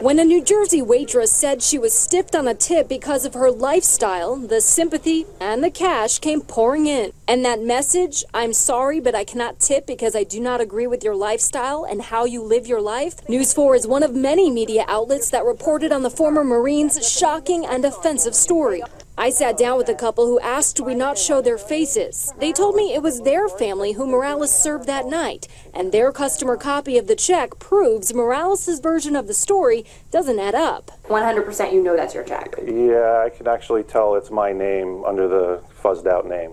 When a New Jersey waitress said she was stiffed on a tip because of her lifestyle, the sympathy and the cash came pouring in. And that message, I'm sorry, but I cannot tip because I do not agree with your lifestyle and how you live your life. News 4 is one of many media outlets that reported on the former Marine's shocking and offensive story. I sat down with a couple who asked do we not show their faces. They told me it was their family who Morales served that night, and their customer copy of the check proves Morales' version of the story doesn't add up. 100% you know that's your check. Yeah, I can actually tell it's my name under the fuzzed out name.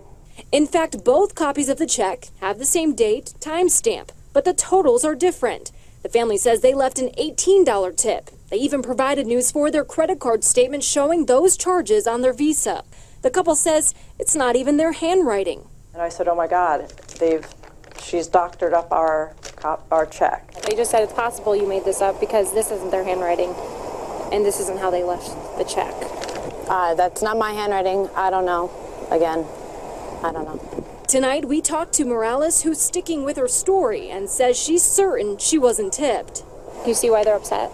In fact, both copies of the check have the same date, timestamp, but the totals are different. The family says they left an $18 tip. They even provided News 4 their credit card statement showing those charges on their Visa. The couple says it's not even their handwriting. And I said, oh my God, she's doctored up our check. They just said it's possible you made this up because this isn't their handwriting and this isn't how they left the check. That's not my handwriting. I don't know. Again, I don't know. Tonight, we talked to Morales, who's sticking with her story and says she's certain she wasn't tipped. You see why they're upset?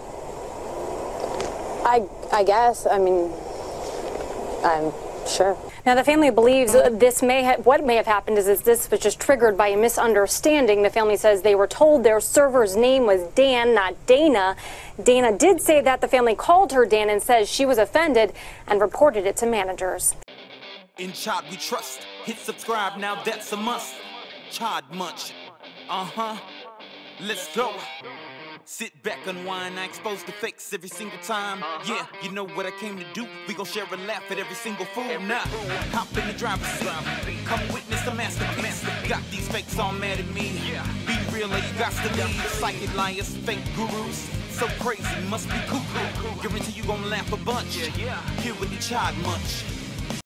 I guess. I mean, I'm sure. Now, the family believes this what may have happened is that this was just triggered by a misunderstanding. The family says they were told their server's name was Dan, not Dana. Dana did say that. The family called her Dan and says she was offended and reported it to managers. In Chod we trust. Hit subscribe, now that's a must. Chodmunch. Let's go. Sit back, unwind. I expose the fakes every single time. Yeah, you know what I came to do. We gon' share a laugh at every single fool. Now, hop in the driver's seat. Come witness the masterpiece. Got these fakes all mad at me. Be real or you got to leave. Psychic liars, fake gurus. So crazy, must be cuckoo. Guarantee you gon' laugh a bunch. Here with the Chodmunch.